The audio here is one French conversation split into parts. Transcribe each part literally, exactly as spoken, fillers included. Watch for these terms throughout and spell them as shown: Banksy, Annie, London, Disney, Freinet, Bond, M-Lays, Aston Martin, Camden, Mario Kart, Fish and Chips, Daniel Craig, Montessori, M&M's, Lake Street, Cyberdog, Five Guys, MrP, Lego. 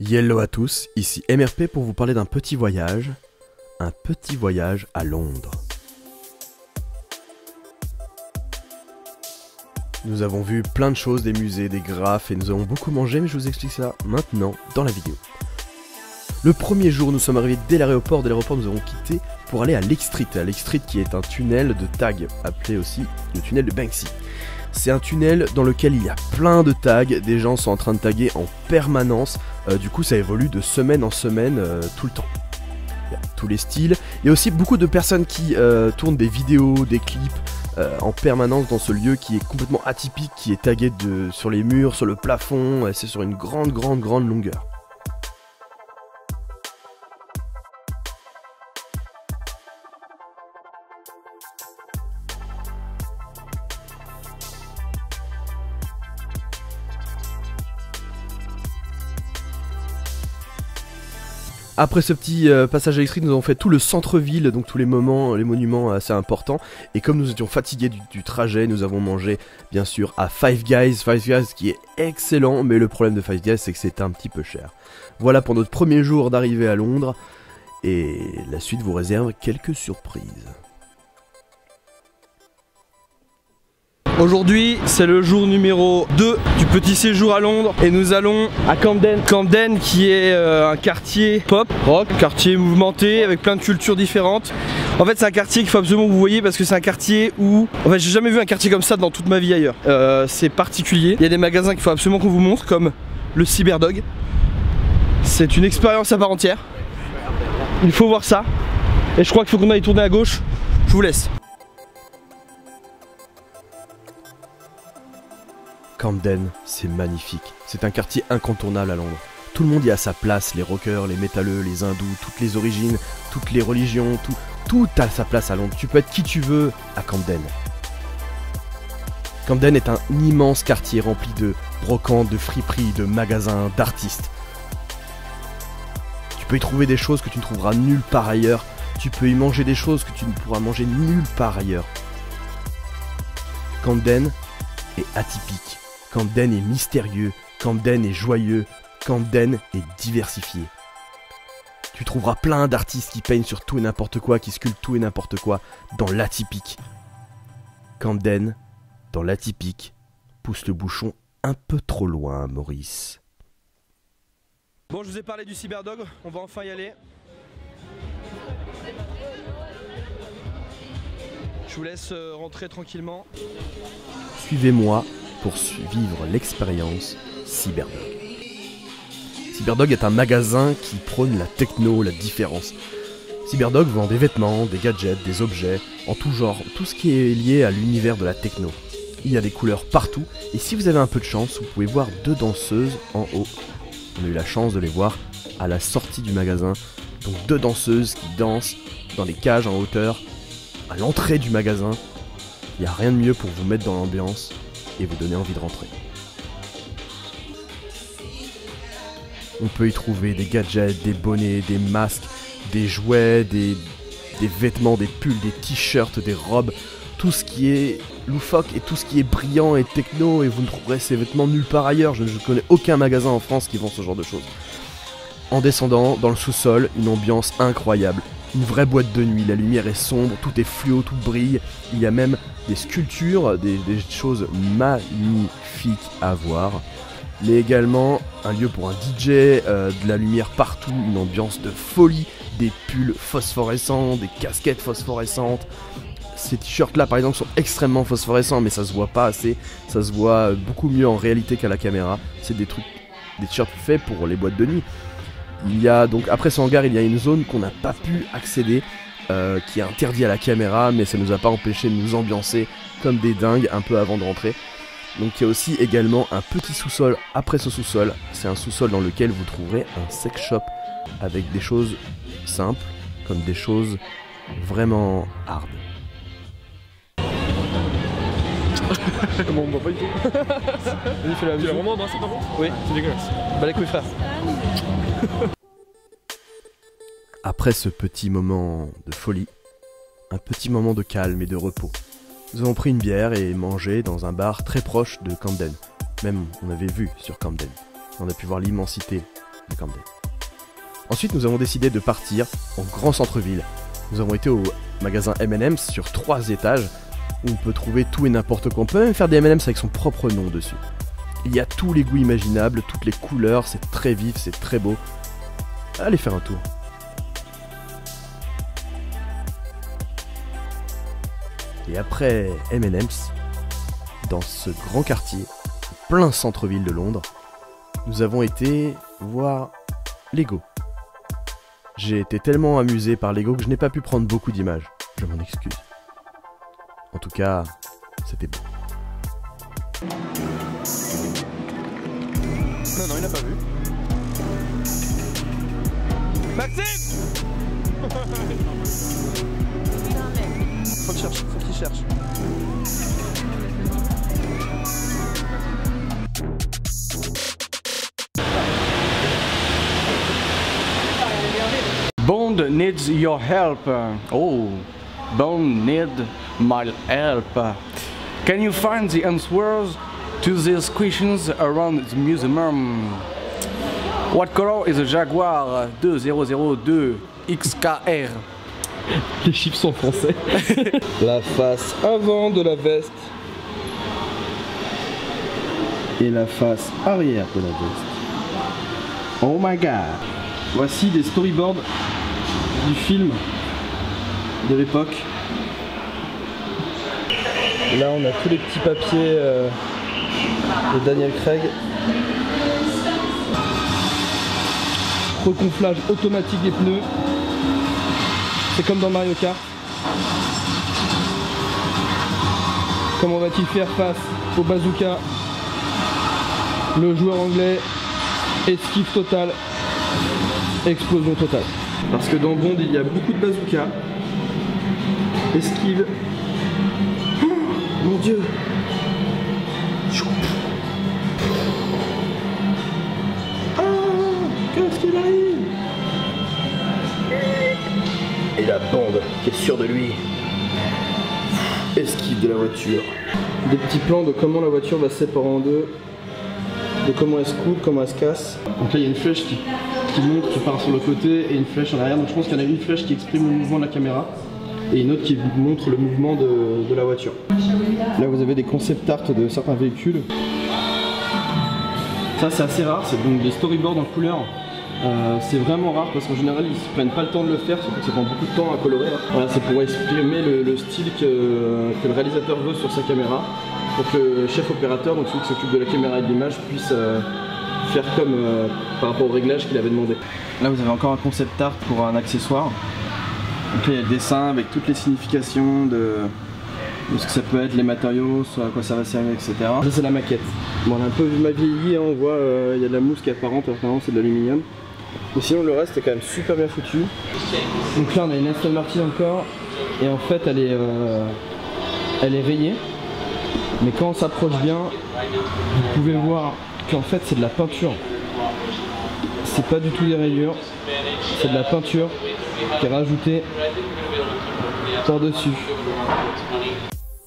Hello à tous, ici M R P pour vous parler d'un petit voyage, un petit voyage à Londres. Nous avons vu plein de choses, des musées, des graphes et nous avons beaucoup mangé, mais je vous explique ça maintenant dans la vidéo. Le premier jour, nous sommes arrivés dès l'aéroport, dès l'aéroport nous avons quitté pour aller à Lake Street, à Lake Street qui est un tunnel de tags, appelé aussi le tunnel de Banksy. C'est un tunnel dans lequel il y a plein de tags, des gens sont en train de taguer en permanence, euh, du coup ça évolue de semaine en semaine euh, tout le temps. Il y a tous les styles, il y a aussi beaucoup de personnes qui euh, tournent des vidéos, des clips euh, en permanence dans ce lieu qui est complètement atypique, qui est tagué de, sur les murs, sur le plafond, c'est sur une grande grande grande longueur. Après ce petit euh, passage électrique, nous avons fait tout le centre-ville, donc tous les moments, les monuments assez importants. Et comme nous étions fatigués du, du trajet, nous avons mangé, bien sûr, à Five Guys. Five Guys qui est excellent, mais le problème de Five Guys, c'est que c'est un petit peu cher. Voilà pour notre premier jour d'arrivée à Londres. Et la suite vous réserve quelques surprises. Aujourd'hui, c'est le jour numéro deux du petit séjour à Londres et nous allons à Camden. Camden qui est euh, un quartier pop, rock, quartier mouvementé avec plein de cultures différentes. En fait, c'est un quartier qu'il faut absolument que vous voyez parce que c'est un quartier où... En fait, j'ai jamais vu un quartier comme ça dans toute ma vie ailleurs. Euh, c'est particulier. Il y a des magasins qu'il faut absolument qu'on vous montre comme le Cyberdog. C'est une expérience à part entière. Il faut voir ça. Et je crois qu'il faut qu'on aille tourner à gauche. Je vous laisse. Camden, c'est magnifique, c'est un quartier incontournable à Londres. Tout le monde y a sa place, les rockers, les métalleux, les hindous, toutes les origines, toutes les religions, tout, tout a sa place à Londres. Tu peux être qui tu veux à Camden. Camden est un immense quartier rempli de brocantes, de friperies, de magasins, d'artistes. Tu peux y trouver des choses que tu ne trouveras nulle part ailleurs, tu peux y manger des choses que tu ne pourras manger nulle part ailleurs. Camden est atypique. Camden est mystérieux, Camden est joyeux, Camden est diversifié. Tu trouveras plein d'artistes qui peignent sur tout et n'importe quoi, qui sculptent tout et n'importe quoi, dans l'atypique. Camden, dans l'atypique, pousse le bouchon un peu trop loin, Maurice. Bon, je vous ai parlé du Cyberdog, on va enfin y aller. Je vous laisse rentrer tranquillement. Suivez-moi pour suivre l'expérience Cyberdog. Cyberdog est un magasin qui prône la techno, la différence. Cyberdog vend des vêtements, des gadgets, des objets, en tout genre, tout ce qui est lié à l'univers de la techno. Il y a des couleurs partout, et si vous avez un peu de chance, vous pouvez voir deux danseuses en haut. On a eu la chance de les voir à la sortie du magasin, donc deux danseuses qui dansent dans des cages en hauteur, à l'entrée du magasin. Il n'y a rien de mieux pour vous mettre dans l'ambiance et vous donner envie de rentrer. On peut y trouver des gadgets, des bonnets, des masques, des jouets, des, des vêtements, des pulls, des t-shirts, des robes, tout ce qui est loufoque et tout ce qui est brillant et techno, et vous ne trouverez ces vêtements nulle part ailleurs. Je ne connais aucun magasin en France qui vend ce genre de choses. En descendant, dans le sous-sol, une ambiance incroyable. Une vraie boîte de nuit, la lumière est sombre, tout est fluo, tout brille. Il y a même des sculptures, des, des choses magnifiques à voir. Mais également un lieu pour un D J, euh, de la lumière partout, une ambiance de folie, des pulls phosphorescents, des casquettes phosphorescentes. Ces t-shirts là par exemple sont extrêmement phosphorescents, mais ça se voit pas assez, ça se voit beaucoup mieux en réalité qu'à la caméra. C'est des trucs, des t-shirts faits pour les boîtes de nuit. Il y a donc, après ce hangar, il y a une zone qu'on n'a pas pu accéder, euh, qui est interdite à la caméra, mais ça nous a pas empêché de nous ambiancer comme des dingues un peu avant de rentrer. Donc il y a aussi également un petit sous-sol. Après ce sous-sol, c'est un sous-sol dans lequel vous trouverez un sex shop avec des choses simples comme des choses vraiment hard. Bon, on voit pas du tout. Il fait la tu l'as vraiment embrassé par contre? Oui, c'est dégueulasse. Bah les couilles frère. Après ce petit moment de folie, un petit moment de calme et de repos, nous avons pris une bière et mangé dans un bar très proche de Camden. Même on avait vu sur Camden. On a pu voir l'immensité de Camden. Ensuite, nous avons décidé de partir en grand centre-ville. Nous avons été au magasin M and M's sur trois étages, où on peut trouver tout et n'importe quoi. On peut même faire des M and M's avec son propre nom dessus. Il y a tous les goûts imaginables, toutes les couleurs, c'est très vif, c'est très beau. Allez faire un tour. Et après M and M's, dans ce grand quartier, plein centre-ville de Londres, nous avons été voir Lego. J'ai été tellement amusé par Lego que je n'ai pas pu prendre beaucoup d'images. Je m'en excuse. En tout cas, c'était beau. Non, non, il n'a pas vu. Maxime! Faut qu'il cherche, faut qu'il cherche. Bond needs your help. Oh, Bond needs my help. Can you find the answers to these questions around the museum? What color is a Jaguar deux mille deux X K R? Les chips sont français. La face avant de la veste et la face arrière de la veste. Oh my god. Voici des storyboards du film de l'époque. Là on a tous les petits papiers euh, de Daniel Craig. Reconflage automatique des pneus. C'est comme dans Mario Kart. Comment va-t-il faire face au bazooka? Le joueur anglais esquive totale. Explosion totale. Parce que dans Bond il y a beaucoup de bazookas. Esquive. Oh, mon dieu. Ah, qu'est-ce qu'il arrive? Et la bande qui est sûre de lui. Esquive de la voiture. Des petits plans de comment la voiture va se séparer en deux. De comment elle se coupe, comment elle se casse. Donc là il y a une flèche qui. qui monte, qui part sur le côté et une flèche en arrière. Donc je pense qu'il y en a une flèche qui exprime le mouvement de la caméra et une autre qui montre le mouvement de, de la voiture. Là vous avez des concept art de certains véhicules. Ça c'est assez rare, c'est donc des storyboards en couleur. Euh, c'est vraiment rare parce qu'en général ils ne prennent pas le temps de le faire, surtout que ça prend beaucoup de temps à colorer. Voilà, c'est pour exprimer le, le style que, que le réalisateur veut sur sa caméra pour que le chef opérateur, donc celui qui s'occupe de la caméra et de l'image, puisse euh, faire comme euh, par rapport au réglage qu'il avait demandé. Là vous avez encore un concept art pour un accessoire. Donc là il y a le dessin avec toutes les significations de, de ce que ça peut être, les matériaux, à quoi ça va servir, et cetera. Ça c'est la maquette. Bon, on a un peu mal vieilli, hein, on voit euh, il y a de la mousse qui est apparente, alors c'est de l'aluminium. Mais sinon le reste est quand même super bien foutu. Donc là on a une Aston Martin encore et en fait elle est, euh, elle est rayée. Mais quand on s'approche bien, vous pouvez voir qu'en fait c'est de la peinture, c'est pas du tout des rayures, c'est de la peinture qui est rajoutée par-dessus.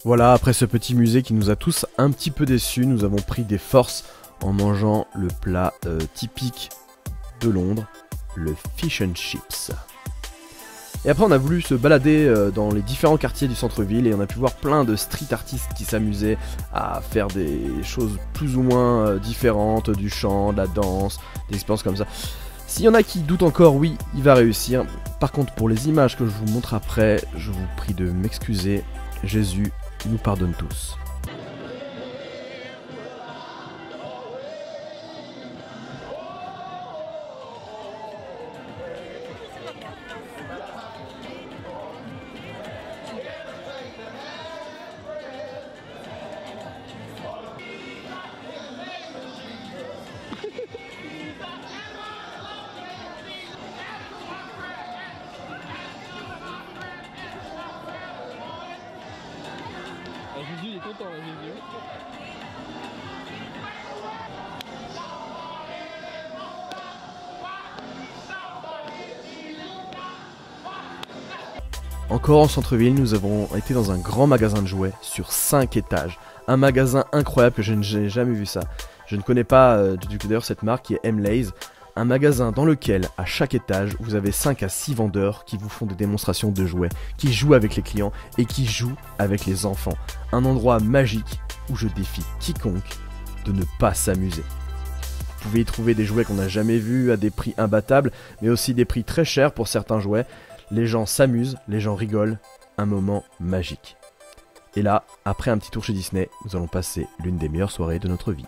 Voilà, après ce petit musée qui nous a tous un petit peu déçus, nous avons pris des forces en mangeant le plat euh, typique de Londres, le Fish and Chips. Et après on a voulu se balader dans les différents quartiers du centre-ville et on a pu voir plein de street artistes qui s'amusaient à faire des choses plus ou moins différentes, du chant, de la danse, des expériences comme ça. S'il y en a qui doutent encore, oui, il va réussir. Par contre pour les images que je vous montre après, je vous prie de m'excuser. Jésus nous pardonne tous. Encore en centre-ville, nous avons été dans un grand magasin de jouets sur cinq étages. Un magasin incroyable que je n'ai jamais vu ça. Je ne connais pas euh, du tout d'ailleurs cette marque qui est M-Lays. un magasin dans lequel, à chaque étage, vous avez cinq à six vendeurs qui vous font des démonstrations de jouets, qui jouent avec les clients et qui jouent avec les enfants. Un endroit magique où je défie quiconque de ne pas s'amuser. Vous pouvez y trouver des jouets qu'on n'a jamais vus à des prix imbattables, mais aussi des prix très chers pour certains jouets. Les gens s'amusent, les gens rigolent, un moment magique. Et là, après un petit tour chez Disney, nous allons passer l'une des meilleures soirées de notre vie.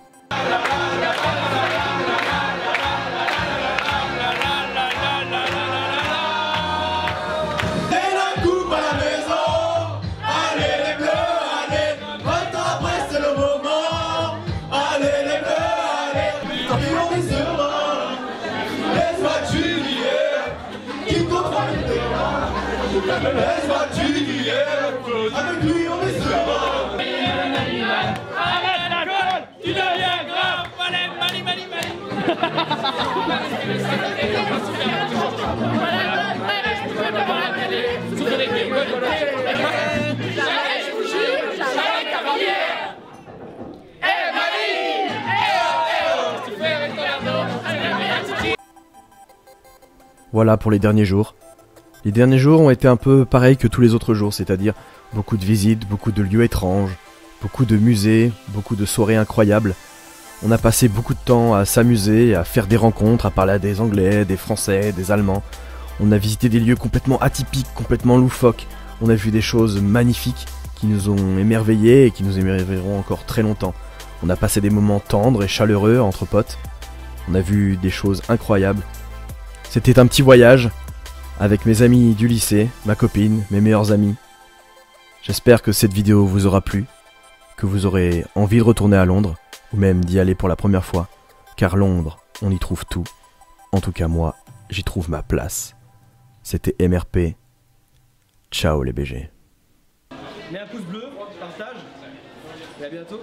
Voilà pour les derniers jours. Les derniers jours ont été un peu pareils que tous les autres jours, c'est-à-dire beaucoup de visites, beaucoup de lieux étranges, beaucoup de musées, beaucoup de soirées incroyables. On a passé beaucoup de temps à s'amuser, à faire des rencontres, à parler à des Anglais, des Français, des Allemands. On a visité des lieux complètement atypiques, complètement loufoques. On a vu des choses magnifiques qui nous ont émerveillés et qui nous émerveilleront encore très longtemps. On a passé des moments tendres et chaleureux entre potes. On a vu des choses incroyables. C'était un petit voyage avec mes amis du lycée, ma copine, mes meilleurs amis. J'espère que cette vidéo vous aura plu, que vous aurez envie de retourner à Londres, ou même d'y aller pour la première fois, car Londres, on y trouve tout. En tout cas moi, j'y trouve ma place. C'était M R P. Ciao les B G. Mets un pouce bleu, partage, et à bientôt.